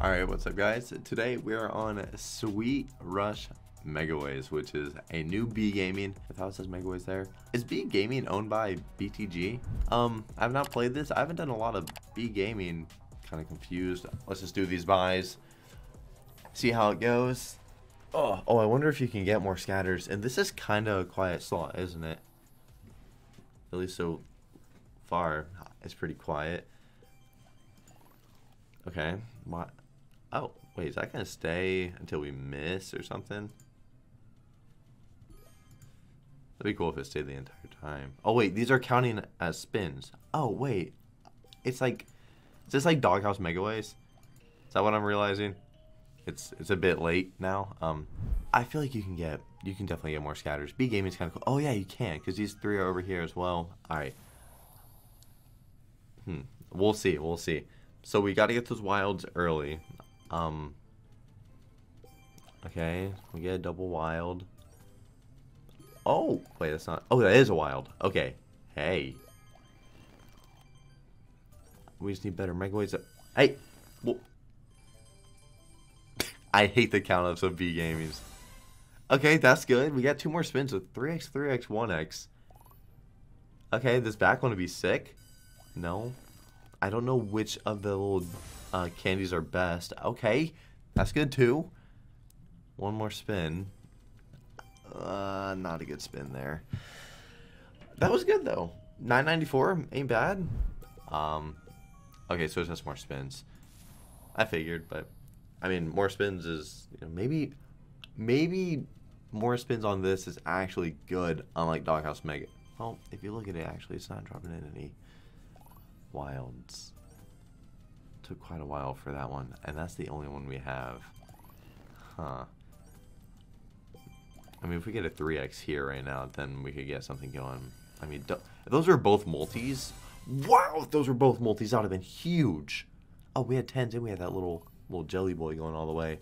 Alright, what's up guys? Today we are on Sweet Rush Megaways, which is a new B Gaming. I thought it says Megaways there. Is B Gaming owned by BTG? I've not played this. I haven't done a lot of B Gaming. Kind of confused. Let's just do these buys. See how it goes. Oh, I wonder if you can get more scatters. And this is kind of a quiet slot, isn't it? At least so far, it's pretty quiet. Okay. What? Oh, wait, is that going to stay until we miss or something? That'd be cool if it stayed the entire time. Oh, wait, these are counting as spins. Oh, wait. It's like, is this like Doghouse Megaways? Is that what I'm realizing? It's a bit late now. I feel like you can definitely get more scatters. B Gaming's kind of cool. Oh, yeah, you can, because these three are over here as well. All right. We'll see, we'll see. So we got to get those wilds early. Okay, we get a double wild. Oh, wait, that's not. Oh, that is a wild. Okay. Hey. We just need better megaways. Hey. Well, I hate the count ups of B Gamings. Okay, that's good. We got two more spins with 3x, 3x, 1x. Okay, this back one would be sick. No. I don't know which of the little candies are best. Okay, that's good too. One more spin. Not a good spin there. That was good though. 994 ain't bad. Okay, so it's just more spins. I figured, but I mean, more spins is, you know, maybe more spins on this is actually good, unlike Doghouse Mega. Well, if you look at it, actually, it's not dropping in any wilds. Took quite a while for that one, and that's the only one we have. Huh. I mean, if we get a 3x here right now, then we could get something going. I mean, those were both multis. Wow, if those were both multis, that would have been huge. Oh, we had 10s and we had that little jelly boy going all the way.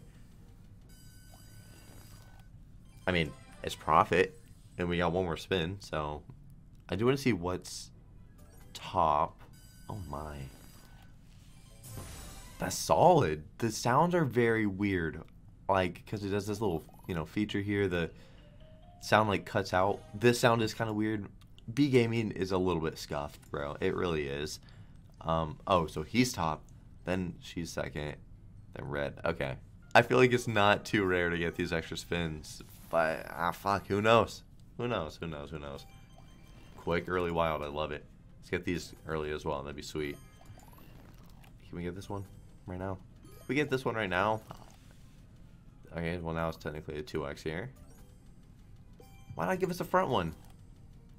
I mean, it's profit, and we got one more spin, so I do want to see what's top. Oh my. That's solid. The sounds are very weird. Like, because it does this little, you know, feature here. The sound, like, cuts out. This sound is kind of weird. B Gaming is a little bit scuffed, bro. It really is. Oh, so he's top. Then she's second. Then red. Okay. I feel like it's not too rare to get these extra spins. But, fuck. Who knows? Who knows? Who knows? Who knows? Quick, early, wild. I love it. Let's get these early as well. That'd be sweet. Can we get this one right now? If we get this one right now. Okay, well now it's technically a 2x here. Why not give us a front one?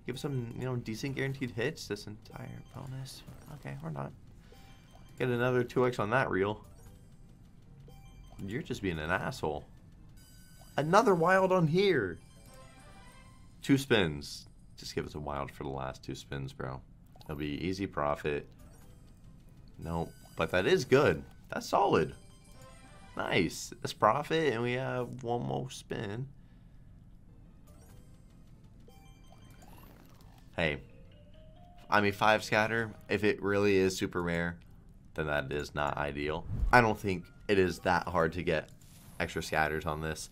Give us some, you know, decent guaranteed hits this entire bonus. Okay, or not. Get another 2x on that reel. You're just being an asshole. Another wild on here. Two spins. Just give us a wild for the last two spins, bro. It'll be easy profit. Nope. But that is good. That's solid. Nice. That's profit, and we have one more spin. Hey. I mean, 5 scatter, if it really is super rare, then that is not ideal. I don't think it is that hard to get extra scatters on this.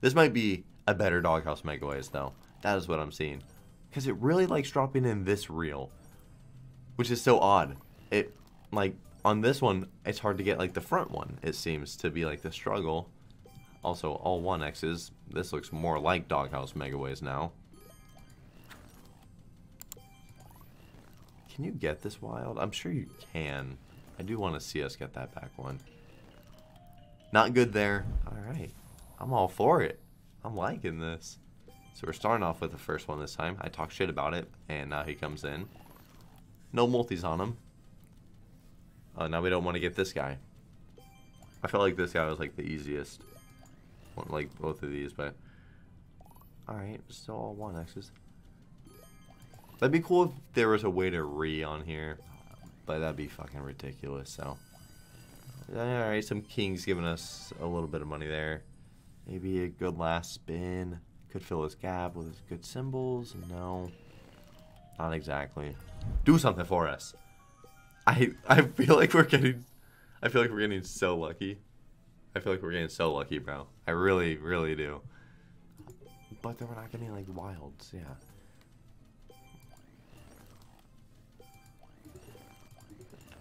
This might be a better Doghouse Megaways, though. That is what I'm seeing. Because it really likes dropping in this reel, which is so odd. It, like, on this one, it's hard to get, like, the front one. It seems to be, like, the struggle. Also, all 1x's. This looks more like Doghouse Megaways now. Can you get this wild? I'm sure you can. I do want to see us get that back one. Not good there. Alright. I'm all for it. I'm liking this. So we're starting off with the first one this time. I talk shit about it, and now he comes in. No multis on him. Oh, now we don't want to get this guy. I felt like this guy was, like, the easiest. Like, both of these, but... Alright, still all 1x's. That'd be cool if there was a way to re on here. But that'd be fucking ridiculous, so... Alright, some kings giving us a little bit of money there. Maybe a good last spin. Could fill his gap with his good symbols. No. Not exactly. Do something for us. I feel like we're getting... I feel like we're getting so lucky. I feel like we're getting so lucky, bro. I really, really do. But then we're not getting, like, wilds, yeah.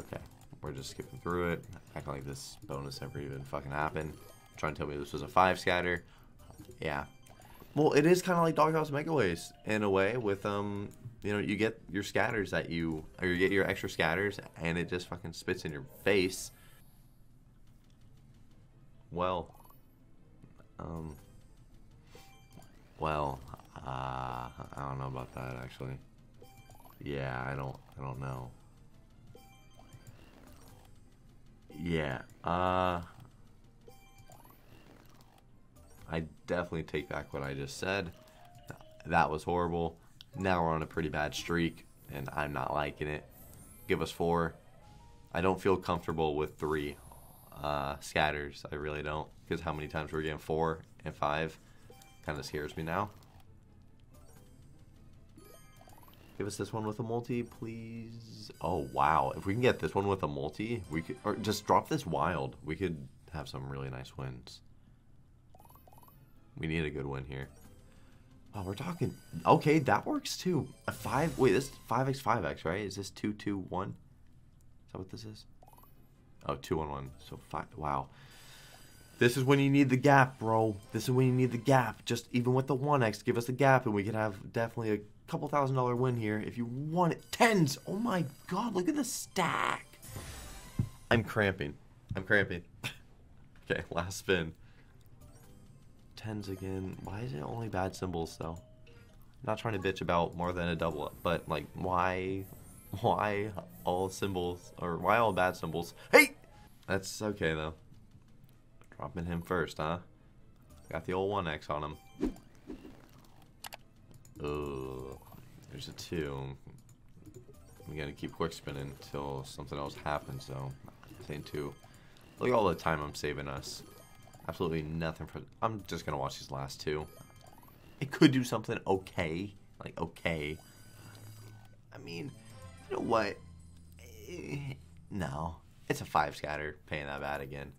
Okay, we're just skipping through it. Acting like this bonus never even fucking happened. Trying to tell me this was a 5 scatter. Yeah. Well, it is kind of like Doghouse Megaways in a way with, you know, you get your scatters that you, or you get your extra scatters and it just fucking spits in your face. Well, I don't know about that actually. Yeah, I don't know. Yeah, I definitely take back what I just said. That was horrible. Now we're on a pretty bad streak, and I'm not liking it. Give us 4. I don't feel comfortable with 3 scatters. I really don't, because how many times we're getting 4 and 5 kind of scares me now. Give us this one with a multi, please. Oh, wow. If we can get this one with a multi, we could, or just drop this wild. We could have some really nice wins. We need a good win here. Oh, we're talking. Okay, that works too. A 5. Wait, this is 5x5x, right? Is this 2, 2, 1? Is that what this is? Oh, 2, 1, 1. So 5. Wow. This is when you need the gap, bro. This is when you need the gap. Just even with the 1x, give us the gap, and we could have definitely a couple $1,000 win here if you want it. 10s. Oh my God, look at the stack. I'm cramping. I'm cramping. Okay, last spin. 10s again. Why is it only bad symbols though? I'm not trying to bitch about more than a double up, but like why all symbols, or why all bad symbols? Hey! That's okay though. Dropping him first, huh? Got the old 1x on him. Ugh. There's a 2. We gotta keep quick spinning until something else happens though. Same 2. Look at all the time I'm saving us. Absolutely nothing for. I'm just gonna watch these last 2. It could do something okay, like okay. I mean, you know what? No, it's a 5 scatter. Paying that bad again.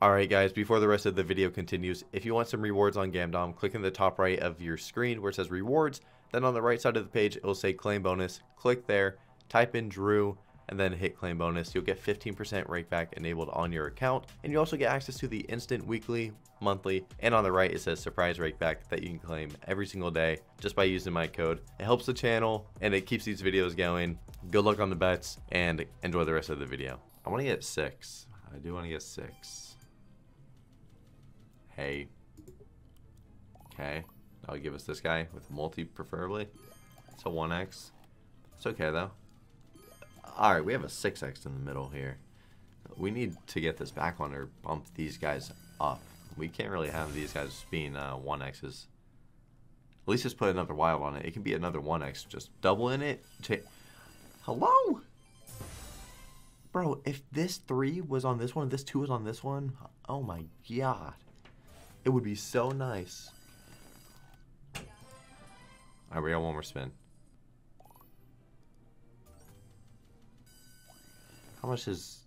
All right, guys. Before the rest of the video continues, if you want some rewards on Gamdom, click in the top right of your screen where it says rewards. Then on the right side of the page, it will say claim bonus. Click there. Type in Drew. And then hit claim bonus. You'll get 15% rakeback enabled on your account, and you also get access to the instant, weekly, monthly, and on the right it says surprise rakeback that you can claim every single day just by using my code. It helps the channel and it keeps these videos going. Good luck on the bets and enjoy the rest of the video. I want to get 6. I do want to get 6. Hey. Okay. I'll give us this guy with multi preferably. It's a 1x. It's okay though. Alright, we have a 6x in the middle here. We need to get this back on or bump these guys up. We can't really have these guys being 1x's. At least just put another wild on it. It can be another 1x. Just double in it. Hello? Bro, if this 3 was on this one, this 2 was on this one, oh my God. It would be so nice. Alright, we got one more spin. How much is...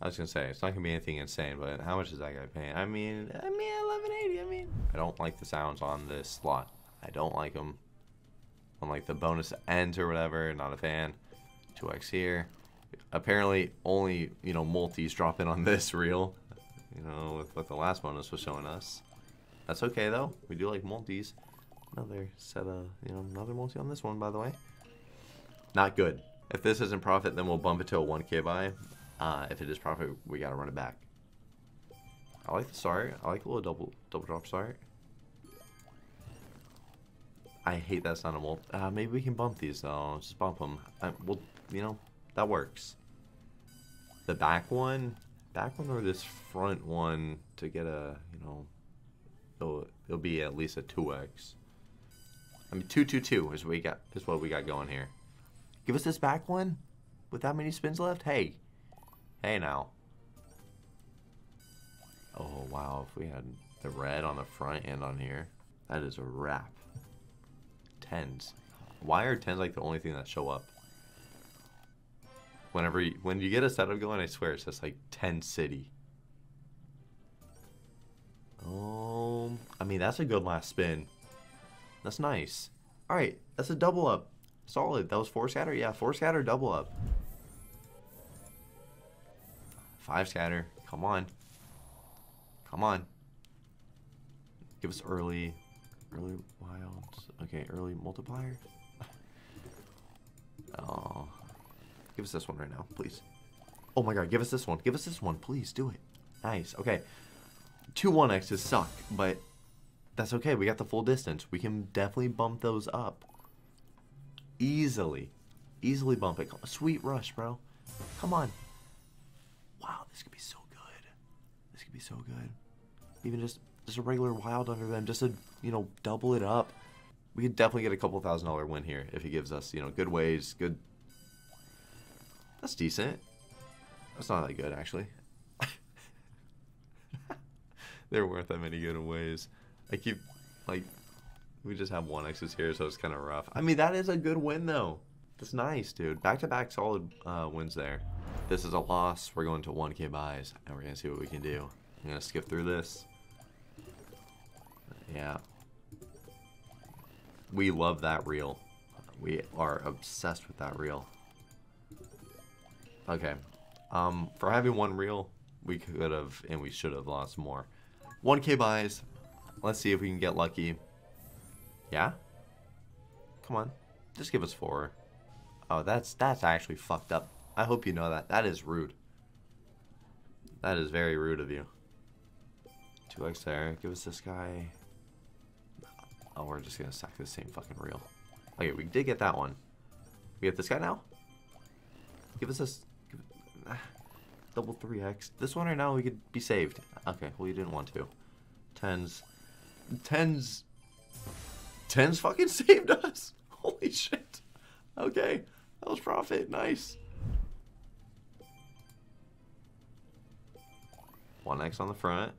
I was going to say, it's not going to be anything insane, but how much is that guy paying? I mean, 1180, I don't like the sounds on this slot. I don't like them. On like the bonus ends or whatever, not a fan. 2x here. Apparently, only, you know, multis drop in on this reel. You know, with what the last bonus was showing us. That's okay, though. We do like multis. Another set of, you know, another multi on this one, by the way. Not good. If this isn't profit, then we'll bump it to a 1k buy. If it is profit, we gotta run it back. I like the start. I like the little double drop start. I hate that sound of mult. Maybe we can bump these though. Just bump them. Well, you know, that works. The back one, or this front one to get a, you know, it'll be at least a 2x. I mean, 222 is what we got going here. Give us this back one with that many spins left? Hey. Hey now. Oh, wow. If we had the red on the front and on here, that is a wrap. 10s. Why are 10s like the only thing that show up? whenever you, when you get a setup going, I swear it says like 10 city. I mean, that's a good last spin. That's nice. All right, that's a double up. Solid. That was 4 scatter? Yeah, 4 scatter, double up. 5 scatter. Come on. Come on. Give us early. Early wilds. Okay, early multiplier. Oh. Give us this one right now, please. Oh my god, give us this one. Give us this one, please. Do it. Nice. Okay. 2 1x's suck, but that's okay. We got the full distance. We can definitely bump those up. Easily. Easily bump it. Sweet Rush, bro. Come on. Wow, this could be so good. This could be so good. Even just a regular wild under them, just to, you know, double it up. We could definitely get a couple $1,000 win here if he gives us, you know, good waves, good... That's decent. That's not that good, actually. There weren't that many good waves. I keep, like... We just have 1x's here, so it's kind of rough. I mean, that is a good win, though. That's nice, dude. Back-to-back solid wins there. This is a loss. We're going to 1K buys, and we're going to see what we can do. I'm going to skip through this. Yeah. We love that reel. We are obsessed with that reel. Okay. For having one reel, we could have, and we should have lost more. 1K buys. Let's see if we can get lucky. Yeah? Come on. Just give us 4. Oh, that's actually fucked up. I hope you know that. That is rude. That is very rude of you. 2x there. Give us this guy. Oh, we're just going to stack the same fucking reel. Okay, we did get that one. We get this guy now? Give us this. Give it, double 3x. This one right now, we could be saved. Okay, well, you didn't want to. Tens. Tens. Tens fucking saved us. Holy shit. Okay. That was profit. Nice. 1x on the front.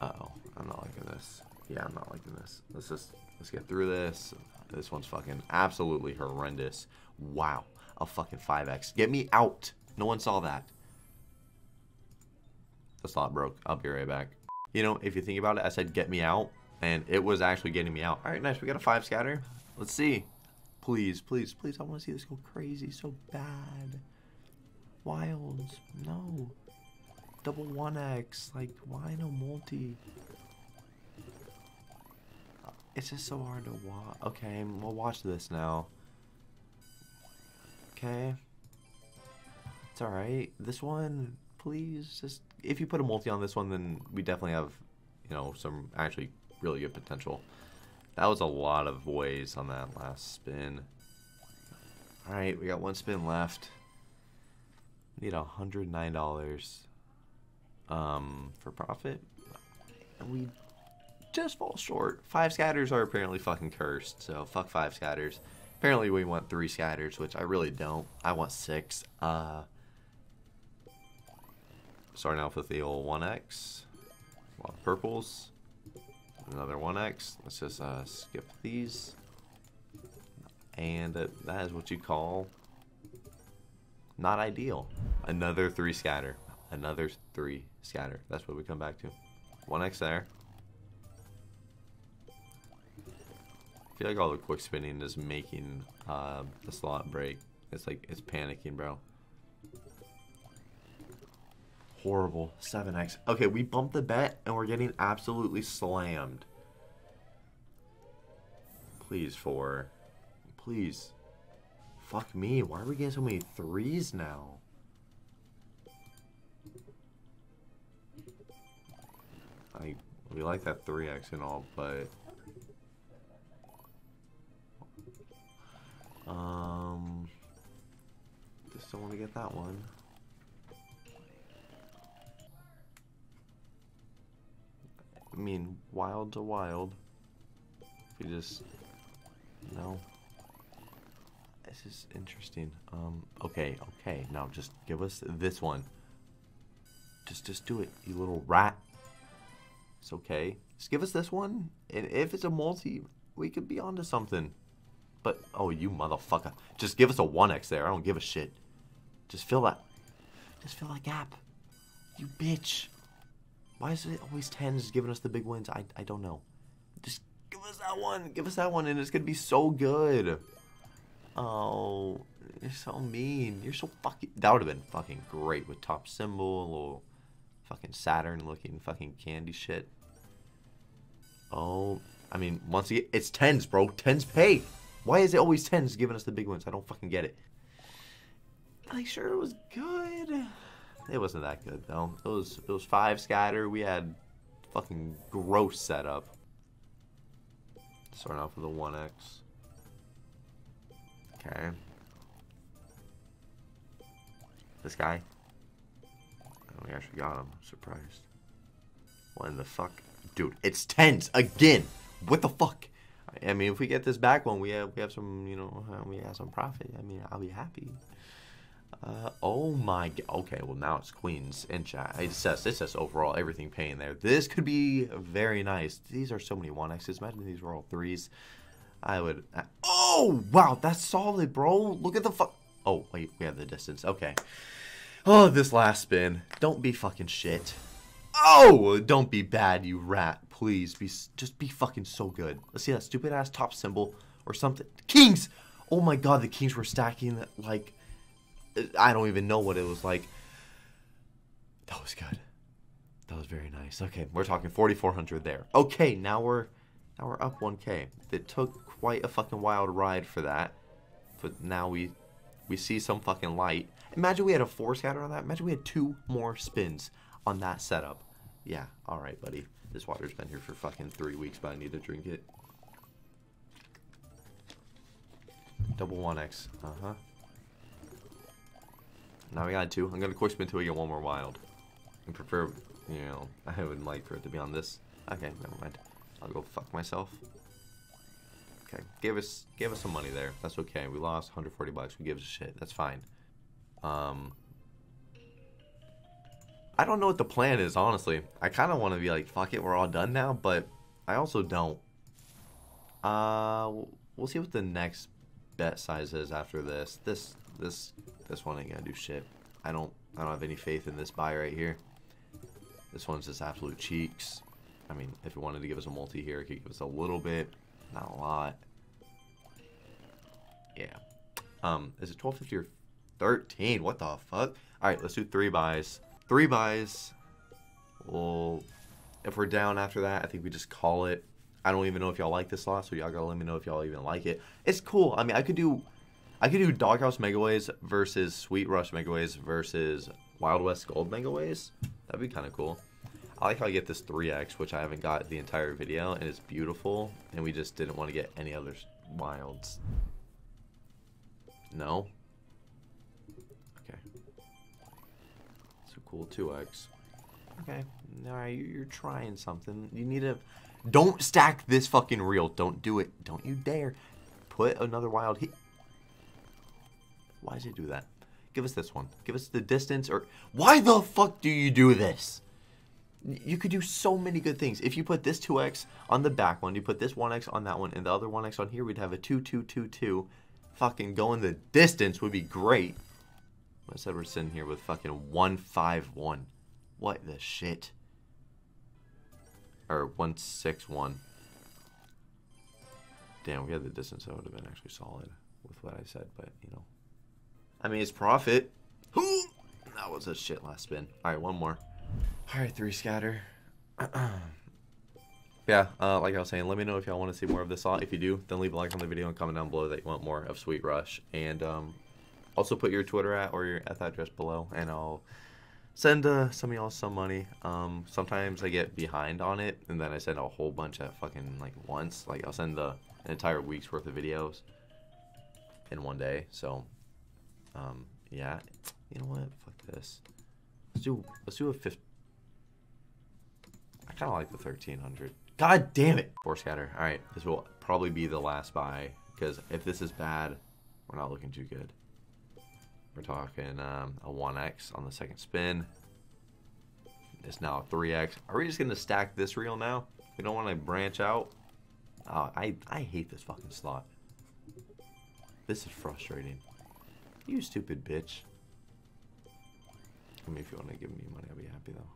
Uh-oh. I'm not liking this. Yeah, I'm not liking this. Let's get through this. This one's fucking absolutely horrendous. Wow. A fucking 5x. Get me out. No one saw that. The slot broke. I'll be right back. You know, if you think about it, I said get me out. And it was actually getting me out. All right, nice. We got a 5 scatter. Let's see. Please, please, please. I want to see this go crazy so bad. Wilds. No. Double 1x. Like, why no multi? It's just so hard to watch. Okay, we'll watch this now. Okay. It's all right. This one, please. Just if you put a multi on this one, then we definitely have, you know, some actually... really good potential. That was a lot of ways on that last spin. Alright, we got one spin left. We need $109 for profit. And we just fall short. 5 scatters are apparently fucking cursed, so fuck 5 scatters. Apparently we want 3 scatters, which I really don't. I want 6. Starting off with the old 1x. A lot of purples. Another 1x. Let's just skip these. And that is what you call not ideal. Another 3 scatter. Another 3 scatter. That's what we come back to. 1x there. I feel like all the quick spinning is making the slot break. It's like, it's panicking, bro. Horrible. 7x. Okay, we bumped the bet and we're getting absolutely slammed. Please, 4. Please. Fuck me. Why are we getting so many 3s now? We like that 3x and all, but... Just don't want to get that one. I mean, wild to wild. If you just... No. This is interesting. Okay, okay. Now just give us this one. Just do it, you little rat. It's okay. Just give us this one. And if it's a multi, we could be onto something. But, oh, you motherfucker. Just give us a 1x there. I don't give a shit. Just fill that. Just fill that gap. You bitch. Why is it always 10s giving us the big wins? I don't know. Just give us that one. Give us that one, and it's going to be so good. Oh, you're so mean. You're so fucking... That would have been fucking great with top symbol, a little fucking Saturn-looking fucking candy shit. Oh, I mean, once again, it's 10s, bro. 10s pay. Why is it always 10s giving us the big ones? I don't fucking get it. Like, sure, it was good. It wasn't that good, though. It was 5 scatter. We had fucking gross setup. Starting off with a 1x. Okay. This guy. Oh, we actually got him. I'm surprised. What in the fuck? Dude, it's 10s again. What the fuck? I mean, if we get this back one, we have some, you know, we have some profit. I mean, I'll be happy. Oh my god. Okay, well now it's queens and chat. It says overall everything paying there. This could be very nice. These are so many 1x's. Imagine these were all 3s. I would. Oh wow, that's solid, bro. Look at the fuck. Oh wait, we have the distance. Okay. Oh, this last spin. Don't be fucking shit. Oh, don't be bad, you rat. Please be. Just be fucking so good. Let's see that stupid ass top symbol or something. Kings. Oh my god, the kings were stacking like. I don't even know what it was like. That was good. That was very nice. Okay, we're talking 4,400 there. Okay, now we're up 1K. It took quite a fucking wild ride for that, but now we see some fucking light. Imagine we had a 4 scatter on that. Imagine we had 2 more spins on that setup. Yeah. All right, buddy. This water's been here for fucking 3 weeks, but I need to drink it. Double 1x. Uh huh. Now we got 2. I'm going to quick spin till we get 1 more wild. I prefer, you know, I wouldn't like for it to be on this. Okay, never mind. I'll go fuck myself. Okay, gave us some money there. That's okay. We lost 140 bucks. Who gives a shit? That's fine. I don't know what the plan is, honestly. I kind of want to be like, fuck it, we're all done now, but I also don't. We'll see what the next bet size is after this. This one ain't gonna do shit. I don't have any faith in this buy right here. This one's just absolute cheeks. I mean, if it wanted to give us a multi here, it could give us a little bit, not a lot. Yeah. Is it 1250 or 13? What the fuck? All right, let's do 3 buys. 3 buys. Well, if we're down after that, I think we just call it. I don't even know if y'all like this lot, so y'all gotta let me know if y'all even like it. It's cool. I mean, I could do Doghouse Megaways versus Sweet Rush Megaways versus Wild West Gold Megaways. That'd be kind of cool. I like how I get this 3x, which I haven't got the entire video, and it's beautiful, and we just didn't want to get any other wilds. No? Okay. It's a cool 2x. Okay. Alright, you're trying something. You need to... Don't stack this fucking reel. Don't do it. Don't you dare. Put another wild... Why does it do that? Give us this one. Give us the distance or... Why the fuck do you do this? You could do so many good things. If you put this 2x on the back one, you put this 1x on that one, and the other 1x on here, we'd have a 2, 2, 2, 2. Fucking going the distance would be great. I said we're sitting here with fucking 1, 5, 1. What the shit? Or 1, 6, 1. Damn, we had the distance. That would have been actually solid with what I said, but, you know. I mean, it's profit. That was a shit last spin. All right, 1 more. All right, 3 scatter. Yeah, like I was saying, let me know if y'all want to see more of this lot. If you do, then leave a like on the video and comment down below that you want more of Sweet Rush. And also put your Twitter at or your @ address below, and I'll send some of y'all some money. Sometimes I get behind on it, and then I send a whole bunch at fucking, like, once. Like, I'll send an entire week's worth of videos in one day, so... yeah, you know what, fuck this. Let's do a 50. I kind of like the 1300. God damn it. 4 scatter. All right, this will probably be the last buy, because if this is bad, we're not looking too good. We're talking a 1x on the second spin. It's now a 3x. Are we just gonna stack this reel now? We don't want to branch out. Oh, I hate this fucking slot. This is frustrating. You stupid bitch. I mean, if you want to give me money, I'll be happy though.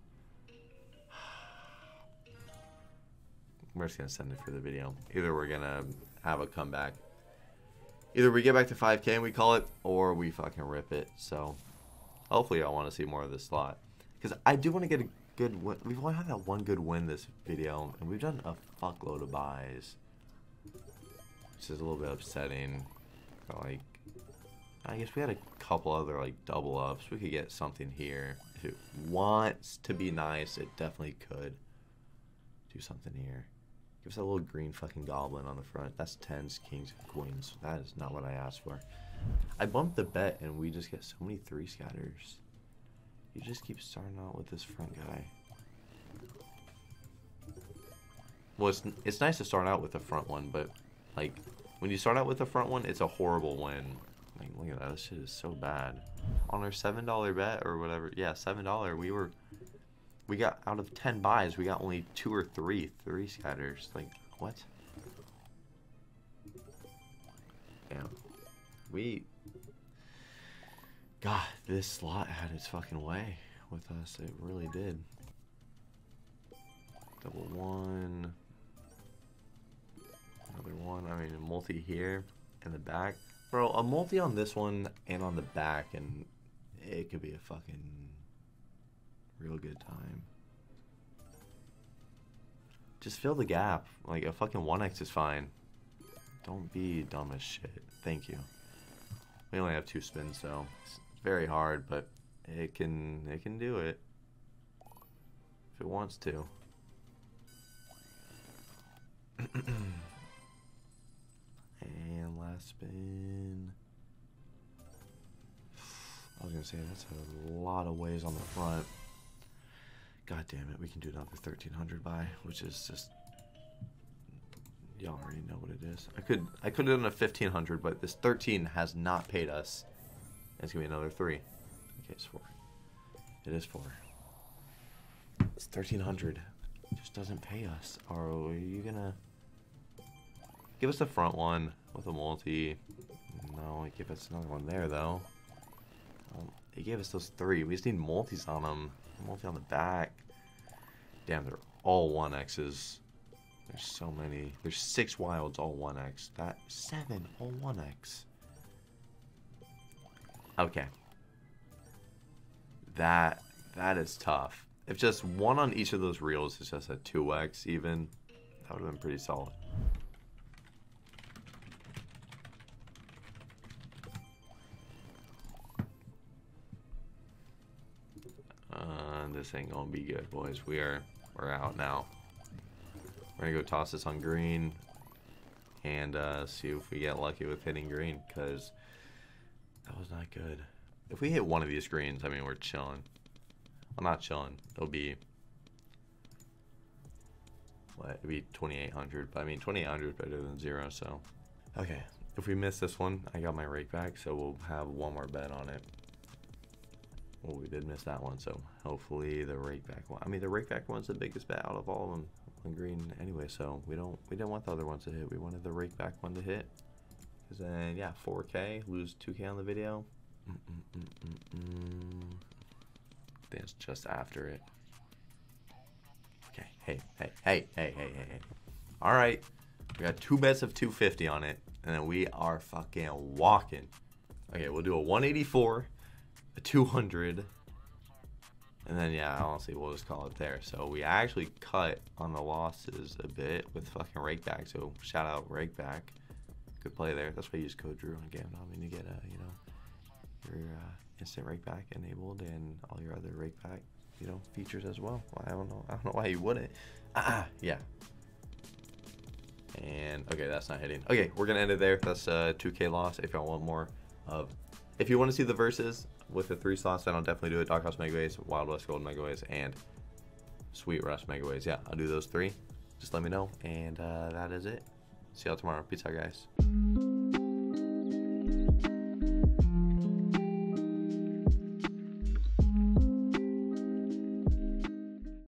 We're just gonna send it for the video. Either we're gonna have a comeback. Either we get back to 5K and we call it, or we fucking rip it. So hopefully I want to see more of this slot, because I do want to get a good win. We've only had that one good win this video, and we've done a fuckload of buys, which is a little bit upsetting. But like, I guess we had a couple other like double ups. We could get something here. If it wants to be nice, it definitely could do something here. Give us a little green fucking goblin on the front. That's 10s, kings, and queens. That is not what I asked for. I bumped the bet, and we just get so many 3 scatters. You just keep starting out with this front guy. Well, it's nice to start out with the front one, but, like, when you start out with the front one, it's a horrible win. Like, look at that. This shit is so bad. On our $7 bet or whatever, yeah, $7, we got out of 10 buys, we got only 2 or 3 scatters. Like, what? Damn. God, this slot had its fucking way with us. It really did. Double one. Another one. I mean, a multi here and the back. Bro, a multi on this one and on the back, and it could be a fucking real good time. Just fill the gap. Like, a fucking 1x is fine. Don't be dumb as shit. Thank you. We only have 2 spins, so it's very hard, but it can do it if it wants to. And last spin. I was gonna say that's a lot of ways on the front. God damn it, we can do another 1300 buy, which is just, y'all already know what it is. I could have done a 1500, but this 13 has not paid us. It's gonna be another 3. Okay, it's 4. It is 4. It's 1300. It just doesn't pay us. Are you gonna give us the front one with a multi? No, it gave us another one there though. It gave us those 3. We just need multis on them. Multi on the back. Damn, they're all 1x's. There's so many. There's 6 wilds all 1x. That 7 all 1x. Okay. That is tough. If just one on each of those reels is just a 2x even, that would have been pretty solid. This ain't gonna be good, boys. We're out now. We're gonna go toss this on green and see if we get lucky with hitting green, because that was not good. If we hit one of these greens, I mean, we're chilling. Well, not chilling. It'll be what? It'll be 2,800. But I mean, 2,800 is better than 0. So, okay. If we miss this one, I got my rake back, so we'll have one more bet on it. Well, we did miss that one, so hopefully the rakeback one. I mean, the rakeback one's the biggest bet out of all of them on green anyway, so we didn't want the other ones to hit. We wanted the rakeback one to hit, because then, yeah, 4K, lose 2K on the video. I think it's just after it. Okay, hey. All right, we got 2 bets of 250 on it, and then we are fucking walking. Okay, we'll do a 184. 200, and then yeah, honestly, we'll just call it there. So we actually cut on the losses a bit with fucking rakeback, so shout out rakeback, good play there. That's why you use code Drew on Gamdom, and you get you know, your instant rakeback enabled and all your other rakeback, you know, features as well. I don't know why you wouldn't. Yeah. And okay, that's not hitting. Okay, we're gonna end it there. That's a 2K loss. If y'all want more of, if you want to see the verses with the 3 slots, then I'll definitely do it. Doghouse Megaways, Wild West Gold Megaways, and Sweet Rush Megaways. Yeah, I'll do those 3. Just let me know. And that is it. See y'all tomorrow. Peace out, guys.